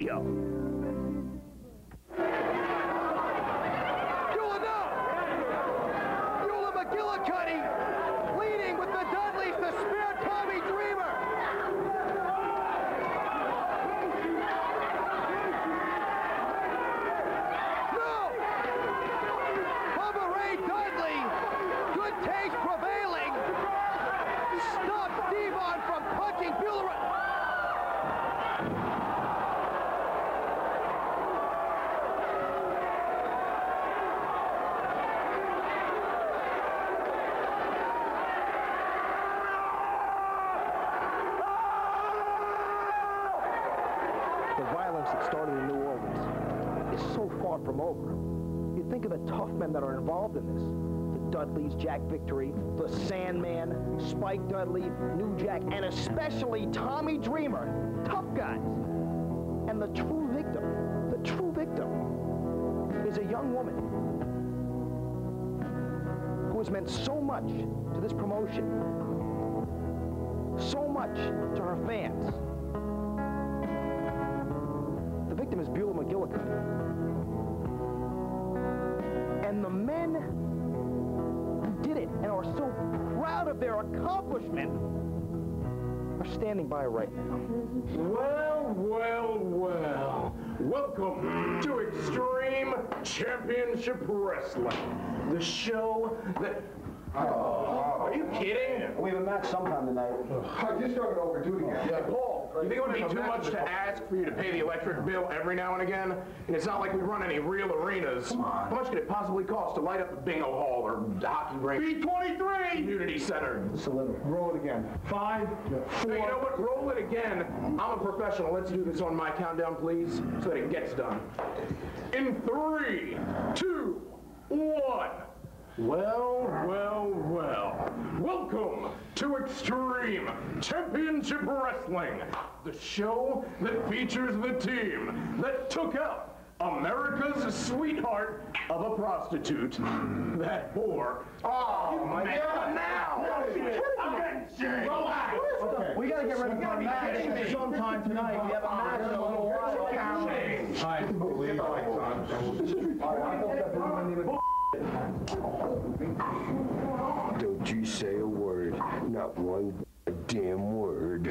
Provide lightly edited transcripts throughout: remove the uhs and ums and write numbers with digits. Buell McGillicott leading with the Dudleys, the spirit Tommy Dreamer. No! Humberay Dudley, good taste prevailing, stopped Devon from punching Buell. From over. You think of the tough men that are involved in this. The Dudleys, Jack Victory, the Sandman, Spike Dudley, New Jack, and especially Tommy Dreamer. Tough guys. And the true victim is a young woman who has meant so much to this promotion, so much to her fans. The victim is Buell McGillicott. And the men who did it and are so proud of their accomplishment are standing by right now. Well, well, well. Welcome to Extreme Championship Wrestling. The show that... Oh, are you kidding? We have a match sometime tonight. I just started overdoing it. Yeah, Paul, you think it would be too much to ask for you to pay the electric bill every now and again? And it's not like we run any real arenas. Come on. How much could it possibly cost to light up the bingo hall or the hockey rink? B23! Community Center. Just a little. Roll it again. 5, 4... Hey, you know what? Roll it again. I'm a professional. Let's do this on my countdown, please, so that it gets done. In 3, 2, 1... Well, well, well. Welcome to Extreme Championship Wrestling, the show that features the team that took out America's sweetheart of a prostitute that bore. Oh, my God. Now! Relax. Okay. We gotta get ready for a match sometime tonight. We have a match in a little while. I believe I don't you say a word, not one damn word.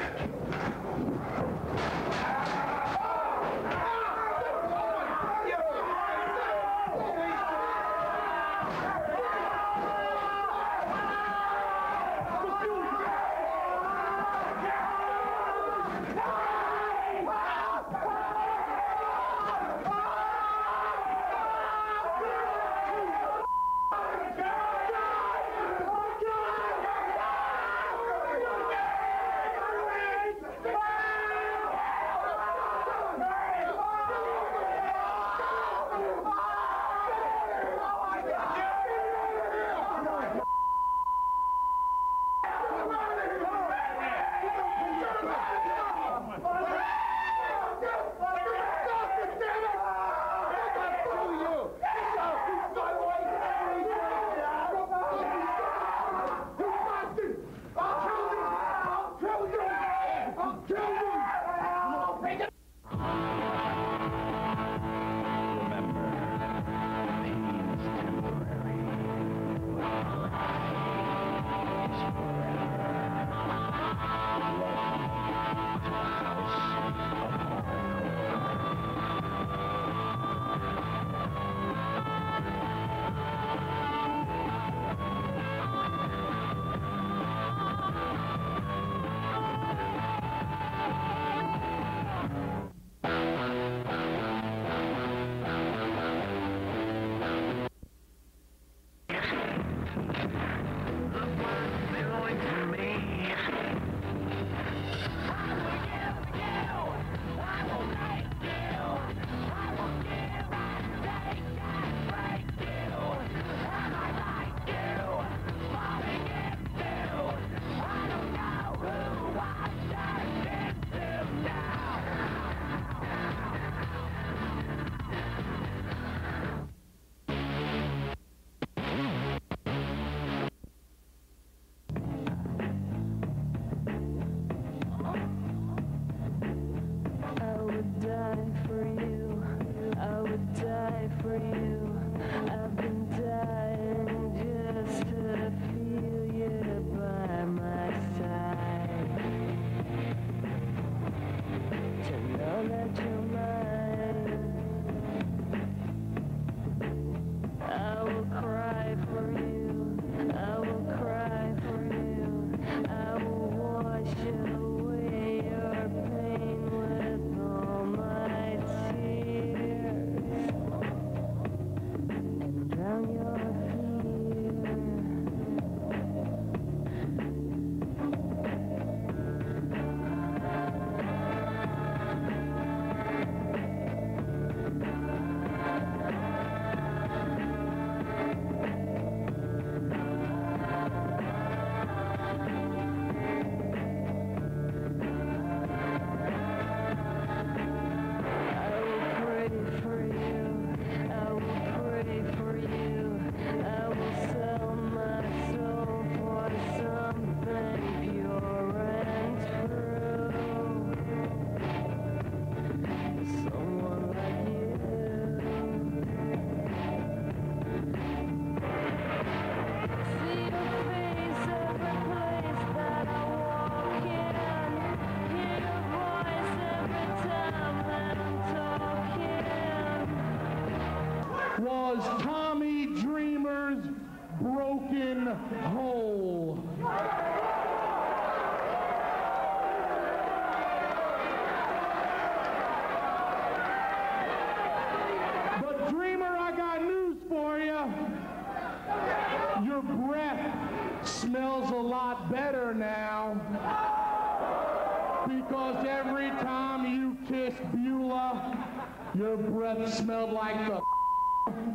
Your breath smelled like the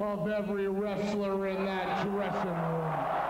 of every wrestler in that dressing room.